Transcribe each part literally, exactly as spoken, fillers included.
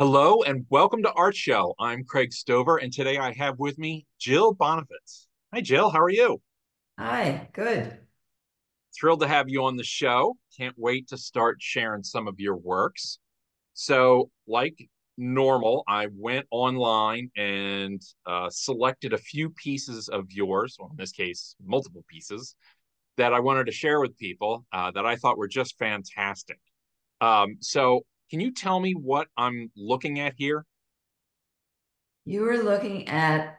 Hello and welcome to Art Show. I'm Craig Stover and today I have with me Jill Bonovitz. Hi Jill, how are you? Hi, good. Thrilled to have you on the show. Can't wait to start sharing some of your works. So like normal, I went online and uh, selected a few pieces of yours, or in this case, multiple pieces, that I wanted to share with people uh, that I thought were just fantastic. Um, so can you tell me what I'm looking at here? You were looking at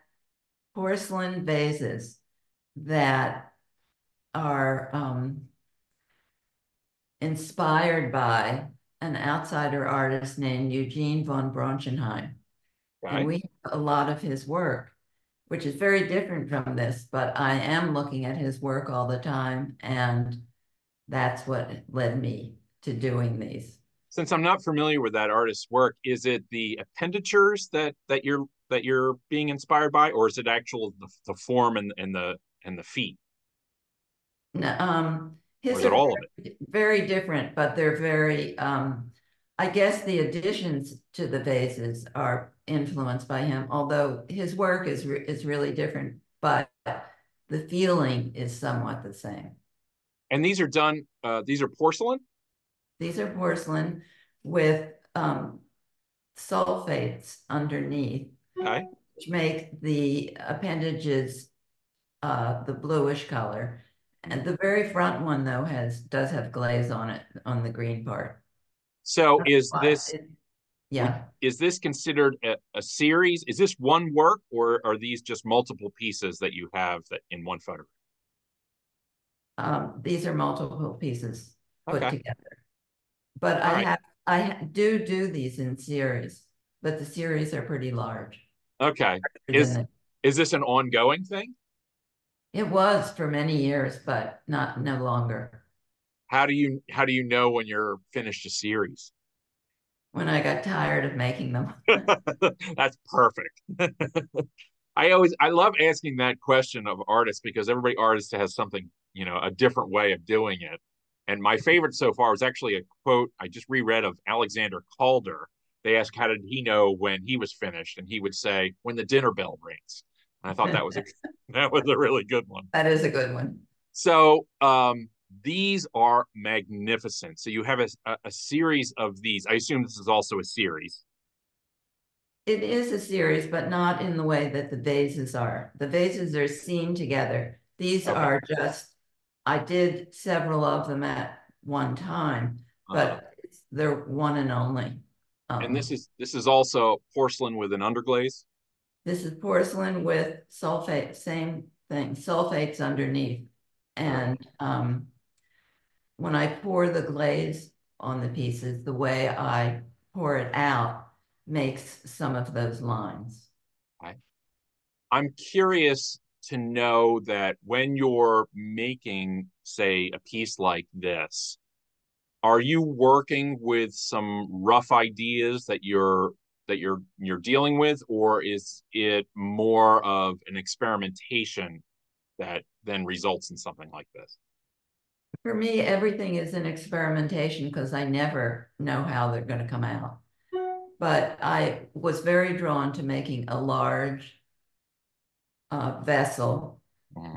porcelain vases that are um, inspired by an outsider artist named Eugene von Bronschenheim. Right. And we have a lot of his work, which is very different from this, but I am looking at his work all the time, and that's what led me to doing these. Since I'm not familiar with that artist's work, is it the appendages that that you're that you're being inspired by, or is it actual the, the form and, and the and the feet? No, um, his or is it all very, of it? Very different, but they're very. Um, I guess the additions to the vases are influenced by him, although his work is re is really different, but the feeling is somewhat the same. And these are done. Uh, these are porcelain. These are porcelain with um, sulfates underneath, okay, which make the appendages uh, the bluish color. And the very front one, though, has does have glaze on it, on the green part. So is this, it, yeah, is this considered a, a series? Is this one work, or are these just multiple pieces that you have that in one photograph? Um, these are multiple pieces put okay. together. But All I right. have I do do these in series, but the series are pretty large. Okay. Is is this an ongoing thing? It was for many years, but not no longer. How do you how do you know when you're finished a series? When I got tired of making them. That's perfect. I always I love asking that question of artists, because everybody artist has something, you know, a different way of doing it. And my favorite so far was actually a quote I just reread of Alexander Calder. They asked, how did he know when he was finished? And he would say, when the dinner bell rings. And I thought that was a, that was a really good one. That is a good one. So um, these are magnificent. So you have a, a series of these. I assume this is also a series. It is a series, but not in the way that the vases are. The vases are seen together. These okay. are just I did several of them at one time, but uh, they're one and only. Um, and this is this is also porcelain with an underglaze? This is porcelain with sulfate, same thing, sulfates underneath. And um, when I pour the glaze on the pieces, the way I pour it out makes some of those lines. I, I'm curious to know that when you're making, say, a piece like this, are you working with some rough ideas that you're that you're you're dealing with, or is it more of an experimentation that then results in something like this? For me, everything is an experimentation, because I never know how they're going to come out. But I was very drawn to making a large Uh, vessel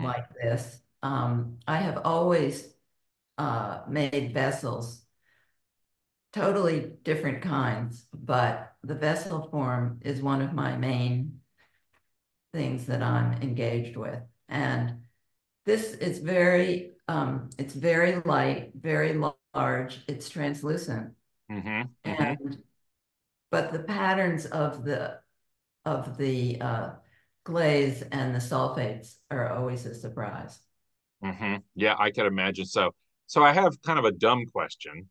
like this. Um, I have always uh, made vessels, totally different kinds, but the vessel form is one of my main things that I'm engaged with. And this is very, um, it's very light, very large, it's translucent. Mm-hmm. And, but the patterns of the, of the, uh, glaze and the sulfates are always a surprise. Mm-hmm. Yeah, I could imagine. So, so I have kind of a dumb question,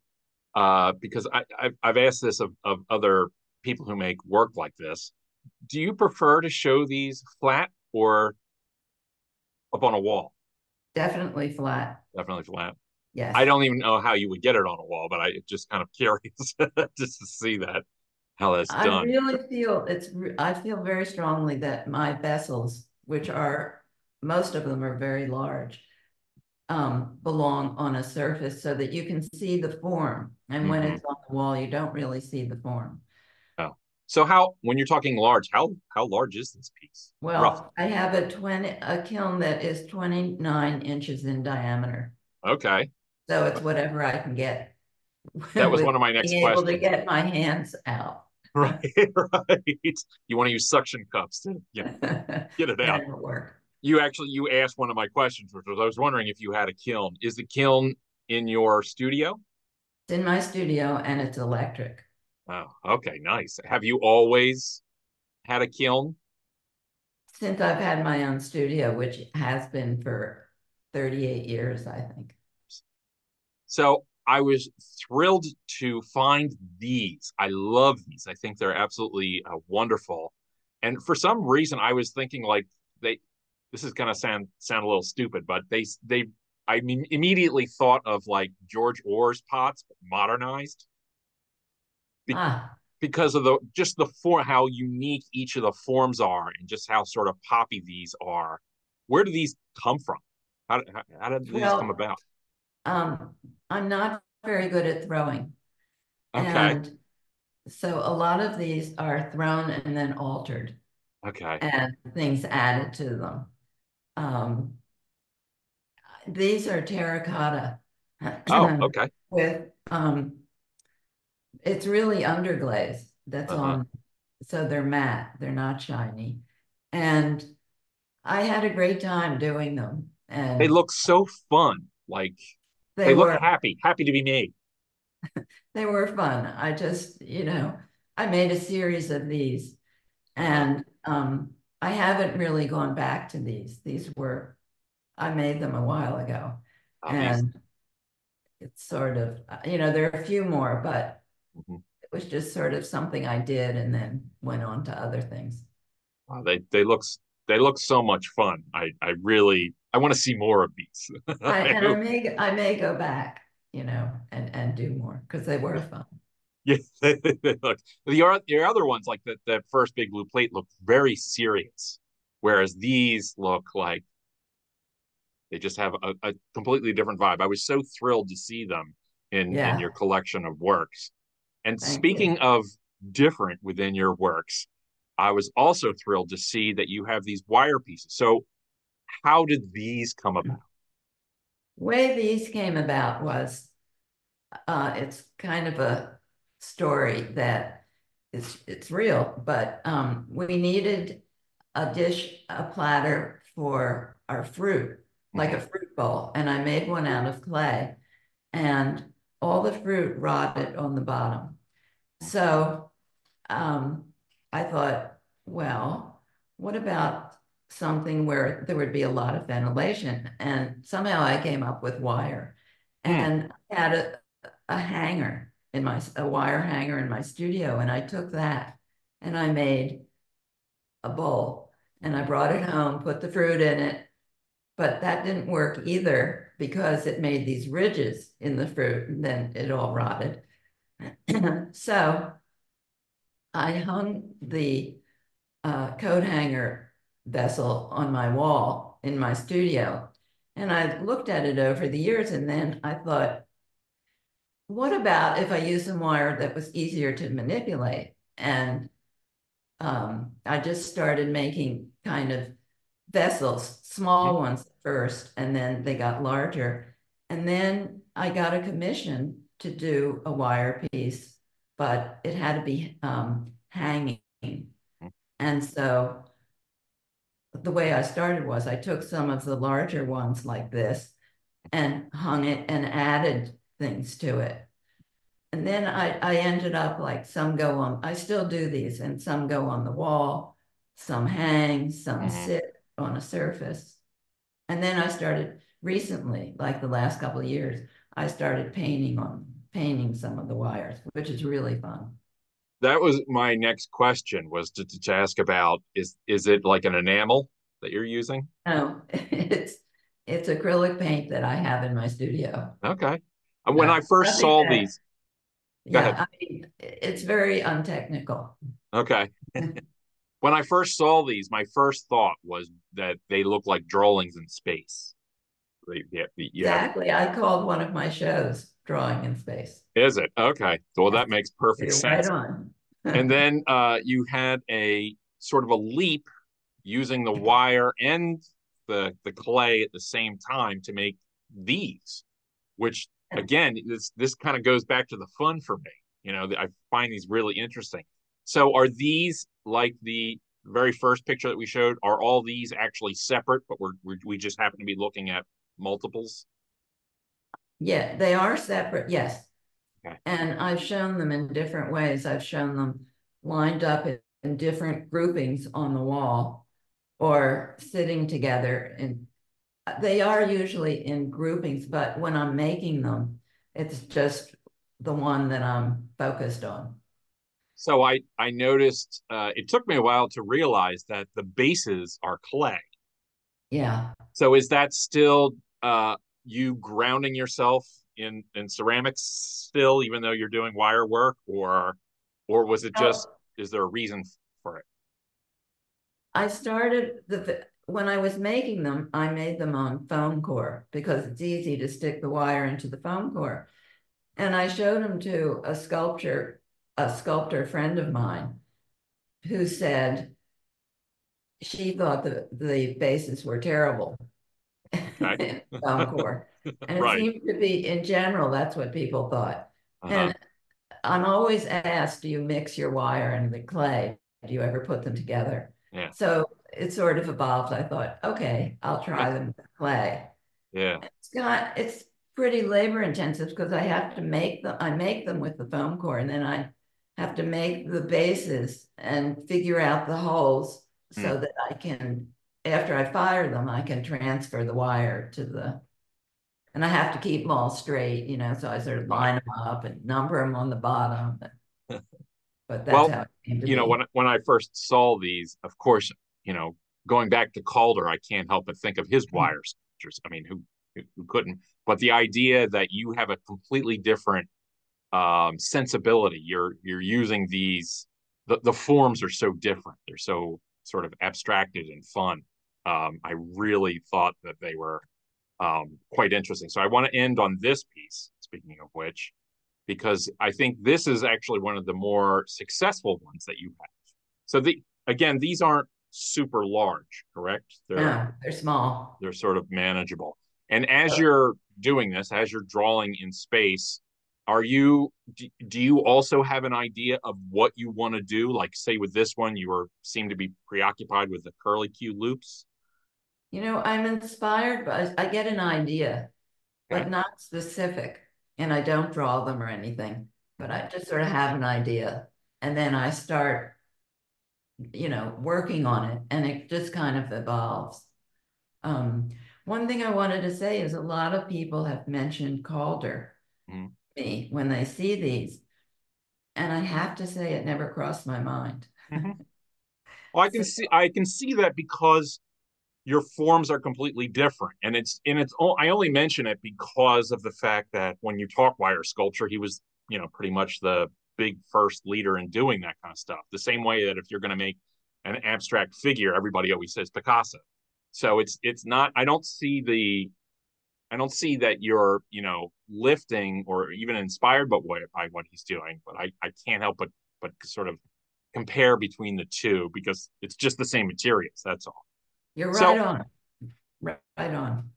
uh, because I, I've, I've asked this of, of other people who make work like this. Do you prefer to show these flat or up on a wall? Definitely flat. Definitely flat. Yes. I don't even know how you would get it on a wall, but I just kind of curious just to see that. How that's done. I really feel it's. I feel very strongly that my vessels, which are most of them are very large, um, belong on a surface so that you can see the form. And mm-hmm. when it's on the wall, you don't really see the form. Oh. So how, when you're talking large, how how large is this piece? Well, roughly? I have a twenty a kiln that is twenty-nine inches in diameter. Okay. So it's whatever I can get. That was one of my next being questions. Able to get my hands out. Right, right. You want to use suction cups to get, get it out. That'll work. You actually you asked one of my questions, which was I was wondering if you had a kiln. Is the kiln in your studio? It's in my studio, and it's electric. Oh, okay, nice. Have you always had a kiln? Since I've had my own studio, which has been for thirty-eight years, I think. So I was thrilled to find these. I love these. I think they're absolutely uh, wonderful. And for some reason, I was thinking like they. This is gonna sound sound a little stupid, but they they. I mean, immediately thought of like George Orr's pots, but modernized. Be ah. Because of the just the form, how unique each of the forms are, and just how sort of poppy these are. Where do these come from? How how, how did these well, come about? Um, I'm not very good at throwing, okay. And so a lot of these are thrown and then altered, okay, and things added to them. Um, these are terracotta. Oh, okay. With um. It's really underglaze. That's uh-huh. on. So they're matte. They're not shiny. And I had a great time doing them. And they look so fun. Like they, they were, look happy, happy to be made. They were fun. I just, you know, I made a series of these, and um, I haven't really gone back to these. These were, I made them a while ago, Amazing. And it's sort of, you know, there are a few more, but. Mm-hmm. It was just sort of something I did, and then went on to other things. Wow, they they look they look so much fun. I I really I want to see more of these. I, and I may I may go back, you know, and and do more because they were fun. Yeah, they, they look the the other ones like that that first big blue plate look very serious, whereas these look like they just have a, a completely different vibe. I was so thrilled to see them in yeah. in your collection of works. And Thank speaking you. Of different within your works, I was also thrilled to see that you have these wire pieces. So how did these come about? The way these came about was, uh, it's kind of a story that is, it's real, but um, we needed a dish, a platter for our fruit, like mm-hmm. a fruit bowl. And I made one out of clay, and all the fruit rotted on the bottom. So um, I thought, well, what about something where there would be a lot of ventilation? And somehow I came up with wire. And I had a, a hanger in my, a wire hanger in my studio. And I took that and I made a bowl, and I brought it home, put the fruit in it, but that didn't work either, because it made these ridges in the fruit, and then it all rotted. So I hung the uh, coat hanger vessel on my wall in my studio, and I looked at it over the years, and then I thought, what about if I used some wire that was easier to manipulate? And um, I just started making kind of vessels, small ones at first, and then they got larger. And then I got a commission to do a wire piece, but it had to be um, hanging. And so the way I started was I took some of the larger ones like this and hung it and added things to it. And then I, I ended up like some go on, I still do these, and some go on the wall, some hang, some sit on a surface. And then I started recently, like the last couple of years, I started painting on painting some of the wires, which is really fun. That was my next question, was to, to, to ask about, is is it like an enamel that you're using? No, it's it's acrylic paint that I have in my studio. Okay. And when uh, I first saw that, these, go yeah, ahead. I mean, it's very untechnical. Okay. When I first saw these, my first thought was that they look like drawings in space. Yeah, yeah. Exactly. I called one of my shows Drawing in Space. Is it? Okay. Well, that makes perfect You're sense. Right on. And then uh, you had a sort of a leap using the wire and the, the clay at the same time to make these, which again, this, this kind of goes back to the fun for me. You know, I find these really interesting. So are these like the very first picture that we showed? Are all these actually separate, but we're, we're, we just happen to be looking at multiples? Yeah, they are separate. Yes. Okay. And I've shown them in different ways. I've shown them lined up in different groupings on the wall or sitting together. And they are usually in groupings, but when I'm making them, it's just the one that I'm focused on. So I, I noticed, uh, it took me a while to realize that the bases are clay. Yeah. So is that still uh, you grounding yourself in, in ceramics still, even though you're doing wire work, or, or was it just, is there a reason for it? I started, the when I was making them, I made them on foam core because it's easy to stick the wire into the foam core. And I showed them to a sculpture, a sculptor friend of mine, who said she thought the, the bases were terrible. Right. Foam core. And it right. seemed to be, in general, that's what people thought. Uh-huh. And I'm always asked, do you mix your wire and the clay? Do you ever put them together? Yeah. So it sort of evolved. I thought, okay, I'll try them with the clay. Yeah. It's got, it's pretty labor intensive because I have to make them, I make them with the foam core, and then I have to make the bases and figure out the holes mm. so that I can, after I fire them, I can transfer the wire to the, and I have to keep them all straight, you know, so I sort of line them up and number them on the bottom. But that's well, how it came to you be. know, when, when I first saw these, of course, you know, going back to Calder, I can't help but think of his wire sculptures. I mean, who, who couldn't? But the idea that you have a completely different um, sensibility, you're, you're using these, the, the forms are so different. They're so sort of abstracted and fun. Um, I really thought that they were um quite interesting. So I want to end on this piece, speaking of which, because I think this is actually one of the more successful ones that you have. So the again, these aren't super large, correct? They're, yeah, they're small. They're sort of manageable. And as you're doing this, as you're drawing in space, are you do, do you also have an idea of what you want to do? Like say with this one, you were seem to be preoccupied with the curly-Q loops. You know, I'm inspired, but I get an idea, but not specific. And I don't draw them or anything, but I just sort of have an idea. And then I start, you know, working on it, and it just kind of evolves. Um, one thing I wanted to say is a lot of people have mentioned Calder mm. to me when they see these. And I have to say it never crossed my mind. Mm-hmm. Well, I can so, see I can see that because your forms are completely different. And it's, and it's, I only mention it because of the fact that when you talk wire sculpture, he was, you know, pretty much the big first leader in doing that kind of stuff. The same way that if you're going to make an abstract figure, everybody always says Picasso. So it's, it's not, I don't see the, I don't see that you're, you know, lifting or even inspired by what, by what he's doing, but I, I can't help but, but sort of compare between the two because it's just the same materials. That's all. You're right so, on, right on.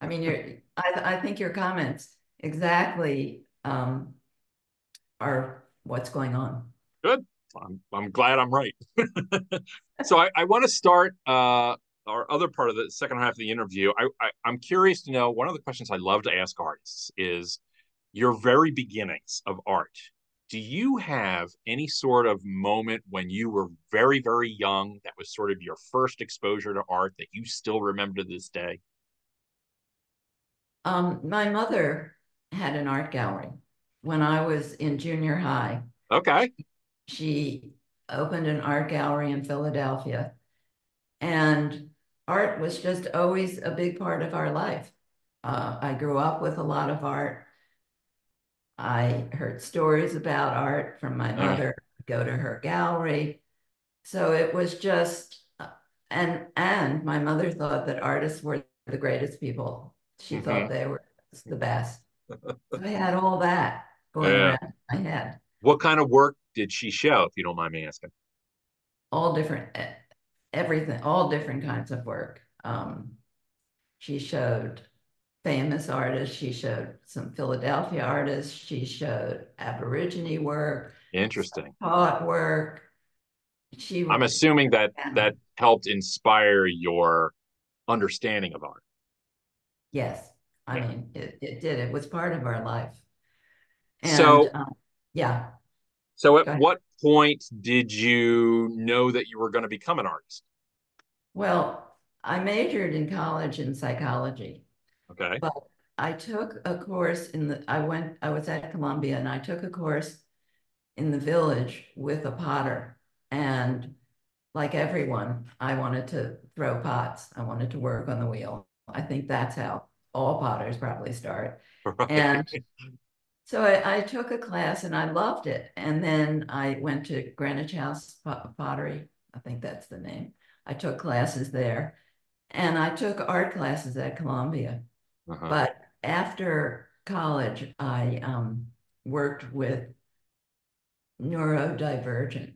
I mean, you're, I, I think your comments exactly um, are what's going on. Good, I'm, I'm glad I'm right. So I, I want to start uh, our other part of the second half of the interview. I, I, I'm curious to know, one of the questions I love to ask artists is your very beginnings of art. Do you have any sort of moment when you were very, very young that was sort of your first exposure to art that you still remember to this day? Um, my mother had an art gallery when I was in junior high. Okay. She, she opened an art gallery in Philadelphia, and art was just always a big part of our life. Uh, I grew up with a lot of art. I heard stories about art from my mother, go to her gallery. So it was just, and and my mother thought that artists were the greatest people. She mm-hmm. thought they were the best. So I had all that going yeah. around in my head. What kind of work did she show, if you don't mind me asking? All different, everything, all different kinds of work. Um, she showed famous artists. She showed some Philadelphia artists. She showed Aborigine work. Interesting. Pot work. She I'm assuming that down. that helped inspire your understanding of art. Yes. I yeah. mean, it, it did. It was part of our life. And, so, um, yeah. So at what point did you know that you were going to become an artist? Well, I majored in college in psychology. Okay. But I took a course in the, I went, I was at Columbia and I took a course in the village with a potter. And like everyone, I wanted to throw pots. I wanted to work on the wheel. I think that's how all potters probably start. Right. And so I, I took a class and I loved it. And then I went to Greenwich House Pottery. I think that's the name. I took classes there and I took art classes at Columbia. Uh-huh. But after college, I um, worked with neurodivergent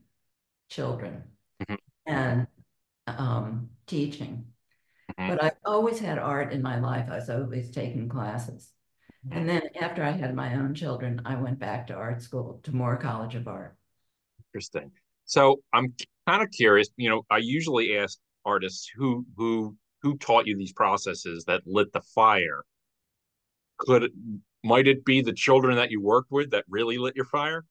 children mm-hmm. and um, teaching. Mm-hmm. But I've always had art in my life. I was always taking classes. Mm-hmm. And then after I had my own children, I went back to art school, to Moore College of Art. Interesting. So I'm kind of curious, you know, I usually ask artists who who who taught you these processes that lit the fire. Could it, might it be the children that you worked with that really lit your fire?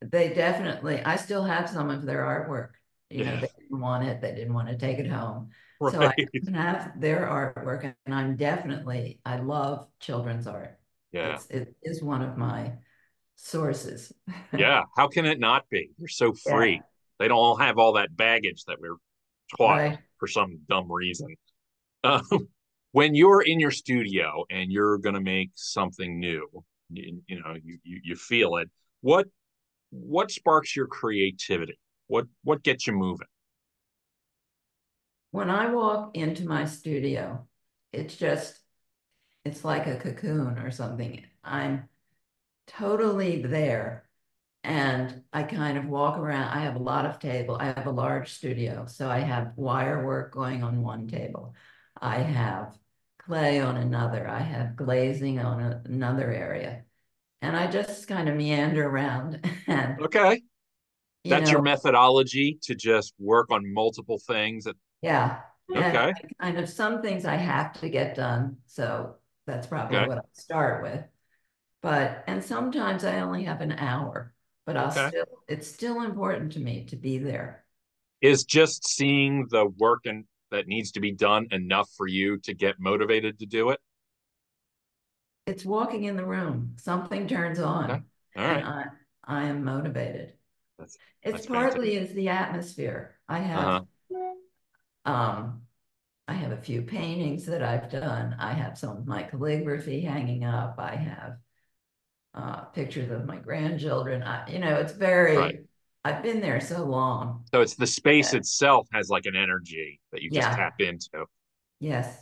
They definitely, I still have some of their artwork. You know, they didn't want it. They didn't want to take it home. Right. So I have their artwork, and I'm definitely, I love children's art. Yeah. It's, it is one of my sources. Yeah. How can it not be? They're so free. Yeah. They don't all have all that baggage that we're taught right. for some dumb reason. Um, when you're in your studio and you're going to make something new, you, you know, you, you, you feel it. What, what sparks your creativity? What what gets you moving? When I walk into my studio, it's just, it's like a cocoon or something. I'm totally there. And I kind of walk around. I have a lot of table. I have a large studio. So I have wire work going on one table. I have clay on another. I have glazing on a, another area. And I just kind of meander around. And okay. You That's know, your methodology to just work on multiple things. That, yeah. Okay. And kind of some things I have to get done. So that's probably okay. what I start with. But, and sometimes I only have an hour, but I'll okay. still, it's still important to me to be there. Is just seeing the work and that needs to be done enough for you to get motivated to do it? It's walking in the room. Something turns on. Okay. All right. And I, I am motivated. That's, it's that's partly is the atmosphere. I have, uh-huh. um, I have a few paintings that I've done. I have some of my calligraphy hanging up. I have uh, pictures of my grandchildren. I, you know, it's very. Right. I've been there so long. So it's the space yeah. itself has like an energy that you just yeah. tap into. Yes,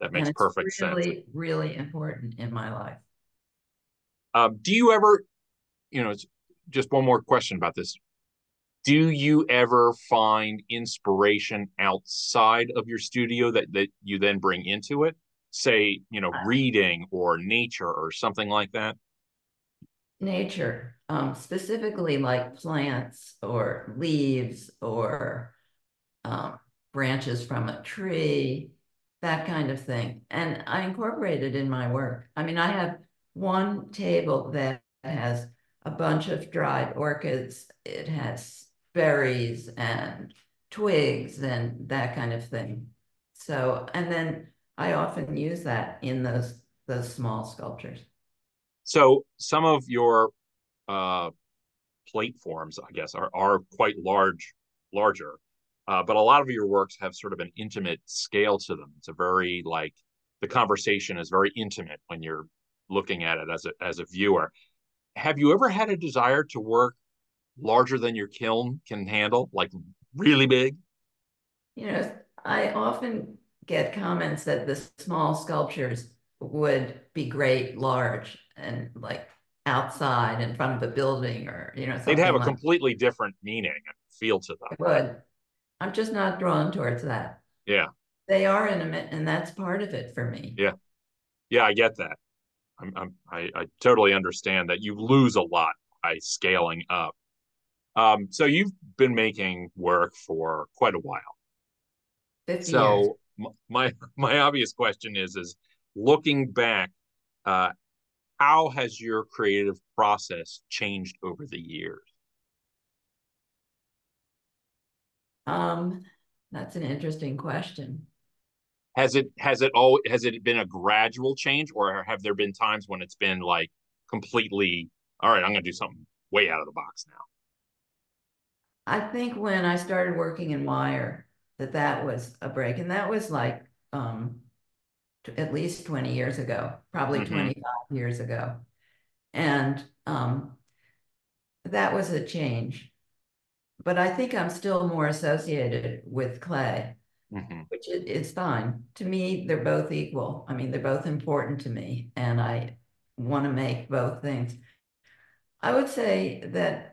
that makes and perfect it's really, sense. Really, really important in my life. Um, do you ever, you know? It's, just one more question about this. Do you ever find inspiration outside of your studio that, that you then bring into it? Say, you know, reading or nature or something like that? Nature, um, specifically like plants or leaves or um, branches from a tree, that kind of thing. And I incorporate it in my work. I mean, I have one table that has a bunch of dried orchids. It has berries and twigs and that kind of thing. So, and then I often use that in those those small sculptures. So some of your uh, plate forms, I guess, are, are quite large, larger, uh, but a lot of your works have sort of an intimate scale to them. It's a very, like, the conversation is very intimate when you're looking at it as a, as a viewer. Have you ever had a desire to work larger than your kiln can handle, like really big? You know, I often get comments that the small sculptures would be great large, and like outside in front of a building or, you know, something. They'd have a like completely that. different meaning and feel to them. It would. I'm just not drawn towards that. Yeah. They are intimate, and that's part of it for me. Yeah. Yeah, I get that. I'm, I'm, I, I totally understand that you lose a lot by scaling up. Um, so you've been making work for quite a while. fifty years. my my obvious question is, is looking back, uh, how has your creative process changed over the years? Um, that's an interesting question. Has it has it all has it been a gradual change, or have there been times when it's been like completely, all right, I'm going to do something way out of the box now? I think when I started working in wire, that that was a break. And that was like um, at least twenty years ago, probably mm-hmm. twenty-five years ago. And um, that was a change. But I think I'm still more associated with clay, mm-hmm. which is fine. To me, they're both equal. I mean, they're both important to me, and I want to make both things. I would say that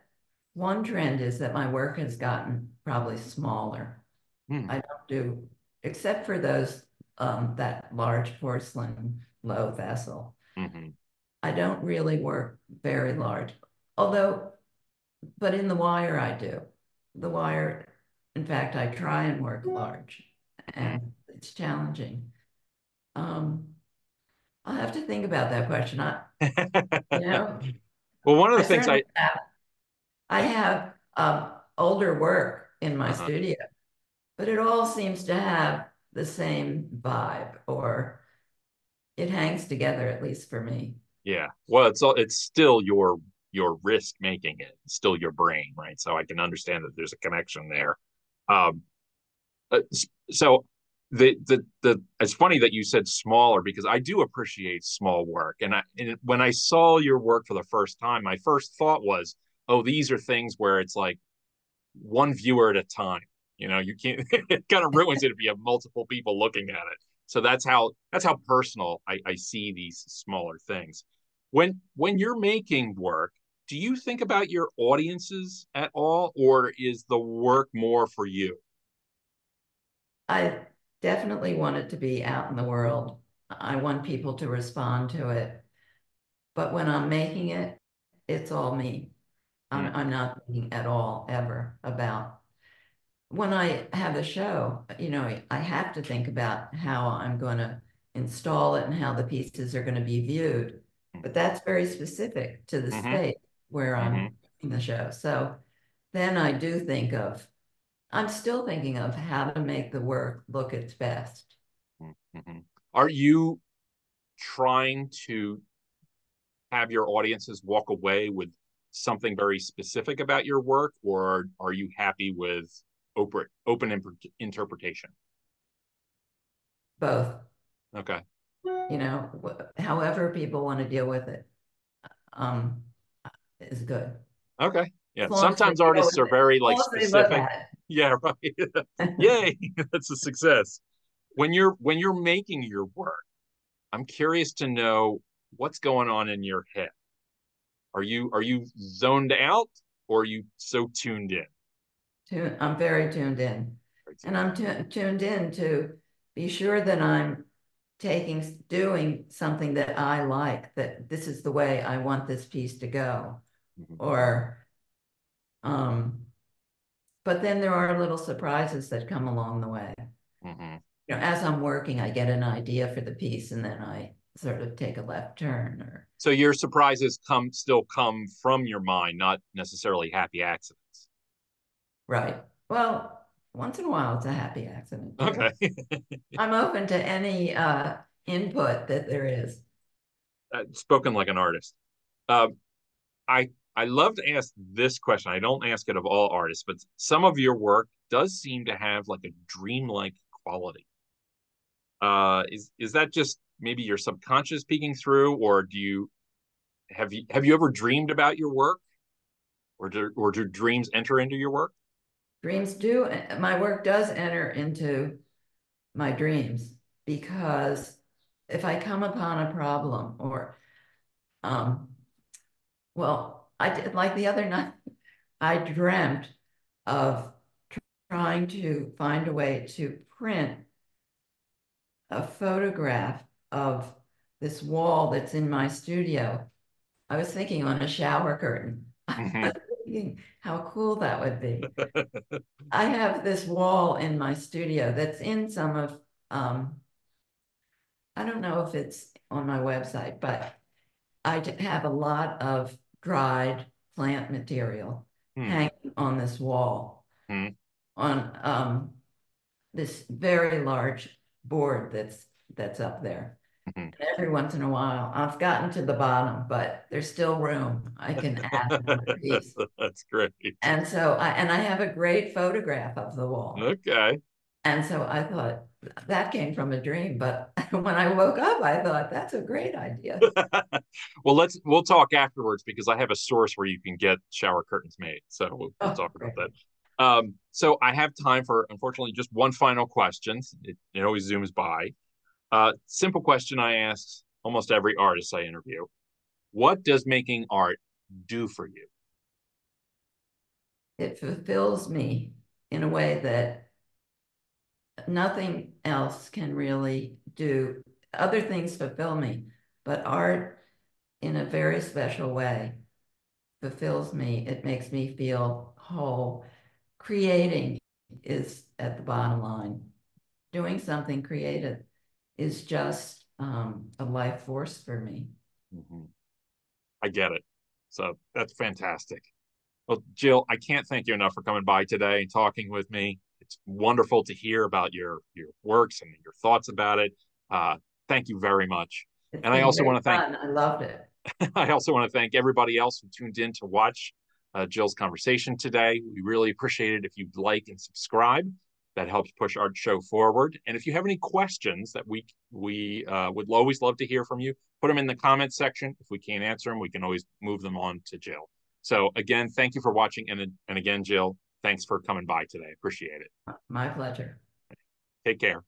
one trend is that my work has gotten probably smaller. Mm. I don't do, except for those, um, that large porcelain low vessel. Mm-hmm. I don't really work very large, although, but in the wire I do. The wire, in fact, I try and work large, and mm. it's challenging. Um, I'll have to think about that question. I, you know, well, one of the I things I... Have, I have um, older work in my uh-huh. studio, but it all seems to have the same vibe, or it hangs together, at least for me. Yeah. Well, it's all, it's still your your risk making it, it's still your brain, right? So I can understand that there's a connection there. Um, so the the the it's funny that you said smaller, because I do appreciate small work, and I and when I saw your work for the first time, my first thought was, oh, these are things where it's like one viewer at a time. You know, you can't, it kind of ruins it if you have multiple people looking at it. So that's how, that's how personal I, I see these smaller things. When, when you're making work, do you think about your audiences at all, or is the work more for you? I definitely want it to be out in the world. I want people to respond to it. But when I'm making it, it's all me. I'm, I'm not thinking at all ever about, when I have a show, you know, I have to think about how I'm going to install it and how the pieces are going to be viewed. But that's very specific to the mm-hmm. space where I'm mm-hmm. doing the show. So then I do think of, I'm still thinking of how to make the work look its best. Mm-hmm. Are you trying to have your audiences walk away with something very specific about your work, or are you happy with open, open imp- interpretation? Both. Okay. You know, however people want to deal with it um, is good. Okay. Yeah. Sometimes artists are very like specific. Yeah. Right. Yay. That's a success. When you're, when you're making your work, I'm curious to know what's going on in your head. Are you are you zoned out, or are you so tuned in? I'm very tuned in. And I'm tuned in to be sure that I'm taking, doing something that I like, that this is the way I want this piece to go. Mm-hmm. Or, um, but then there are little surprises that come along the way. Mm-hmm. You know, as I'm working, I get an idea for the piece, and then I sort of take a left turn. Or so your surprises come still come from your mind, not necessarily happy accidents. Right. Well, once in a while it's a happy accident. Okay. I'm open to any uh input that there is. Uh, spoken like an artist. uh, I I love to ask this question. I don't ask it of all artists, but some of your work does seem to have like a dreamlike quality. uh is is that just maybe your subconscious peeking through, or do you have you have you ever dreamed about your work, or do or do dreams enter into your work? Dreams do. My work does enter into my dreams, because if I come upon a problem, or um, Well, I did, like the other night, I dreamt of trying to find a way to print a photograph of this wall that's in my studio. I was thinking on a shower curtain. Mm-hmm. I was thinking how cool that would be. I have this wall in my studio that's in some of, um, I don't know if it's on my website, but I have a lot of dried plant material mm. hanging on this wall, mm. on um, this very large board that's that's up there. Mm-hmm. Every once in a while, I've gotten to the bottom, but there's still room. I can add another piece. That's great. And so, I, and I have a great photograph of the wall. Okay. And so I thought that came from a dream, but when I woke up, I thought that's a great idea. Well, let's we'll talk afterwards because I have a source where you can get shower curtains made. So we'll, we'll oh, talk great. about that. Um, so I have time for, unfortunately, just one final question. It, it always zooms by. Uh, simple question I ask almost every artist I interview: what does making art do for you? It fulfills me in a way that nothing else can really do. Other things fulfill me, but art, in a very special way, fulfills me. It makes me feel whole. Creating is at the bottom line. Doing something creative is just um, a life force for me. Mm-hmm. I get it. So that's fantastic. Well, Jill, I can't thank you enough for coming by today and talking with me. It's wonderful to hear about your your works and your thoughts about it. Uh, thank you very much. It's and I also want to thank. Fun. I loved it. I also want to thank everybody else who tuned in to watch uh, Jill's conversation today. We really appreciate it if you'd like and subscribe. That helps push Art Show forward. And if you have any questions that we we uh, would always love to hear from you, put them in the comments section. If we can't answer them, we can always move them on to Jill. So again, thank you for watching. And, and again, Jill, thanks for coming by today. Appreciate it. My pleasure. Take care.